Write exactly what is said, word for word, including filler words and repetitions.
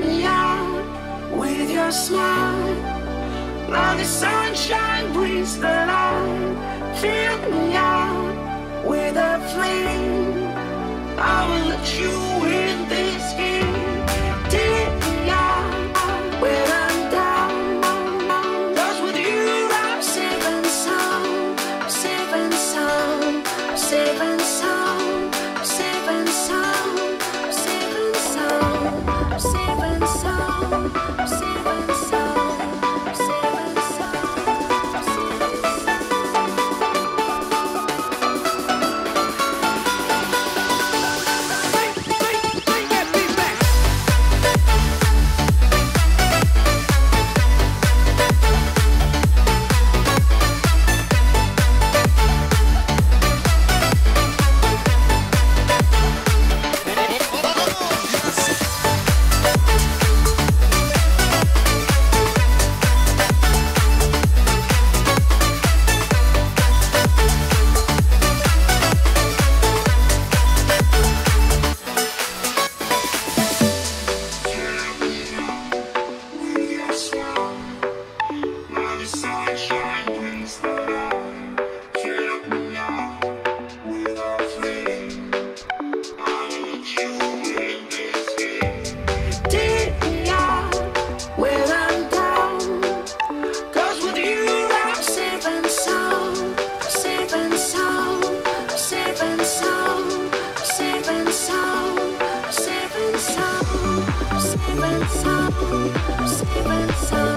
me out with your smile. Now the sunshine brings the light. Fill me out with a flame. I will let you in this game. Take me out when I'm down. Cause with you I'm safe and sound. I'm safe and sound. I'm safe and sound. I'm safe and sound. I'm safe and sound. I'm safe and sound. I'm safe and sound. Safe and sound, safe and sound, safe and sound.